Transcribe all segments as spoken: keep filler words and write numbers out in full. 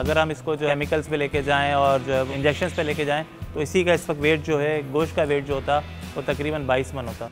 अगर हम इसको जो केमिकल्स पे लेके जाएं और जो इंजेक्शंस पे लेके जाएं तो इसी का इस वक्त वेट जो है, गोश्त का वेट जो होता वो तकरीबन बाईस मन होता।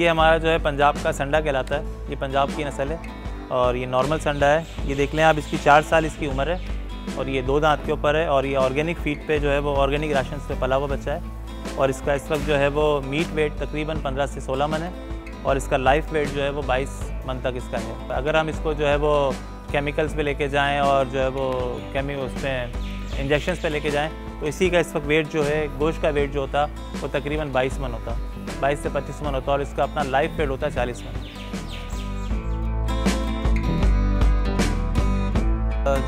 ये हमारा जो है पंजाब का संडा कहलाता है, ये पंजाब की नस्ल है और ये नॉर्मल संडा है। ये देख लें आप, इसकी चार साल इसकी उम्र है और ये दो दांत के ऊपर है और ये ऑर्गेनिक फीड पे जो है वो ऑर्गेनिक राशन से पला हुआ बच्चा है और इसका इस वक्त जो है वो मीट वेट तकरीबन पंद्रह से सोलह मन है और इसका लाइफ वेट जो है वो बाईस मन तक इसका है। अगर हम इसको जो है वो केमिकल्स पे लेके जाएं और जो है वो केमी उसमें इंजेक्शंस पे लेके जाएं तो इसी का इस वक्त वेट जो है, गोश्त का वेट जो होता वो तकरीबन बाईस मन होता, बाईस से पच्चीस मन होता और इसका अपना लाइफ वेट होता चालीस मन।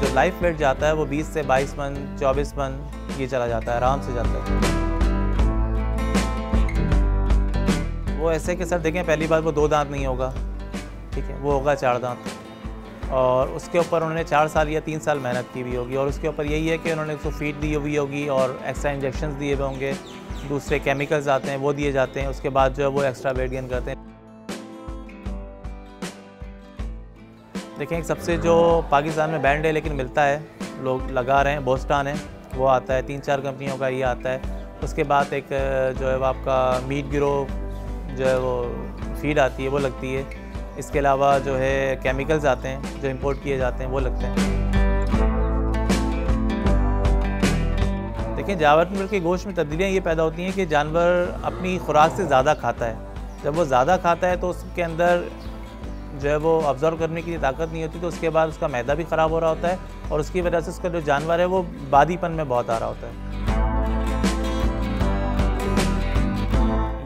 जो लाइफ वेट जाता है वो बीस से बाईस मन, चौबीस मन ये चला जाता है, आराम से जाता है। वो ऐसे कि सर देखें, पहली बार वो दो दांत नहीं होगा, ठीक है, वो होगा चार दांत और उसके ऊपर उन्होंने चार साल या तीन साल मेहनत की हुई होगी और उसके ऊपर यही है कि उन्होंने उसको फीड दी हुई होगी और एक्स्ट्रा इंजेक्शंस दिए हुए होंगे, दूसरे केमिकल्स आते हैं वो दिए जाते हैं, उसके बाद जो है वो एक्स्ट्रा वेट गेन करते हैं। देखें, सबसे जो पाकिस्तान में बैंड है लेकिन मिलता है, लोग लगा रहे हैं, बोस्टान है वो आता है, तीन चार कंपनियों का ये आता है। उसके बाद एक जो है आपका मीट गिरोह जो है वो फीड आती है वो लगती है, इसके अलावा जो है केमिकल्स आते हैं जो इंपोर्ट किए जाते हैं वो लगते हैं। देखिए, जानवर मिल के गोश्त में तब्दीलियाँ ये पैदा होती हैं कि जानवर अपनी खुराक से ज़्यादा खाता है, जब वो ज़्यादा खाता है तो उसके अंदर जो है वो ऑब्जर्व करने की ताकत नहीं होती, तो उसके बाद उसका मैदा भी ख़राब हो रहा होता है और उसकी वजह से उसका जो जानवर है वो बादीपन में बहुत आ रहा होता है।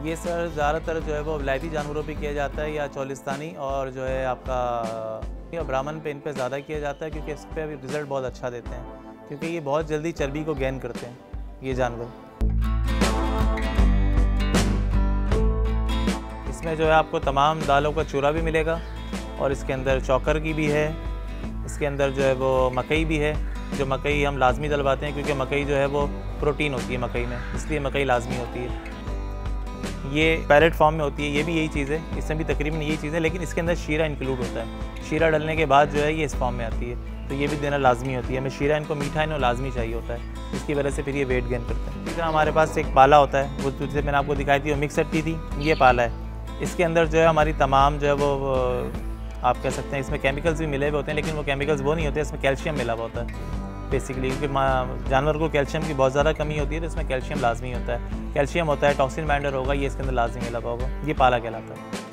ये सर ज़्यादातर जो है वो विलायती जानवरों पे किया जाता है या चौलिस्तानी और जो है आपका ब्राह्मण पे, इन पे ज़्यादा किया जाता है क्योंकि इस पे अभी रिज़ल्ट बहुत अच्छा देते हैं, क्योंकि ये बहुत जल्दी चर्बी को गेन करते हैं ये जानवर। इसमें जो है आपको तमाम दालों का चूरा भी मिलेगा और इसके अंदर चौकर की भी है, इसके अंदर जो है वो मकई भी है, जो मकई हम लाजमी दलवाते हैं क्योंकि मकई जो है वो प्रोटीन होती है मकई में, इसलिए मकई लाजमी होती है। ये पैरेट फॉर्म में होती है, ये भी यही चीज़ है, इसमें भी तकरीबन यही चीज़ है लेकिन इसके अंदर शीरा इंक्लूड होता है, शीरा डलने के बाद जो है ये इस फॉर्म में आती है, तो ये भी देना लाजमी होती है हमें, शीरा इनको मीठा इनको लाजमी चाहिए होता है, इसकी वजह से फिर ये वेट गेन करता है। तीसरा हमारे पास एक पाला होता है, वो दूसरे मैंने आपको दिखाई थी वो मिक्स सट्टी थी, ये पाला है, इसके अंदर जो है हमारी तमाम जो है वो आप कह सकते हैं, इसमें केमिकल्स भी मिले हुए होते हैं लेकिन वो केमिकल्स वो नहीं होते, इसमें कैल्शियम मिला हुआ होता है बेसिकली, क्योंकि जानवर को कैल्शियम की बहुत ज़्यादा कमी होती है तो इसमें कैल्शियम लाजमी होता है, कैल्शियम होता है, टॉक्सिन बाइंडर होगा, ये इसके अंदर लाजमी मिला होगा, ये पाला कहलाता है।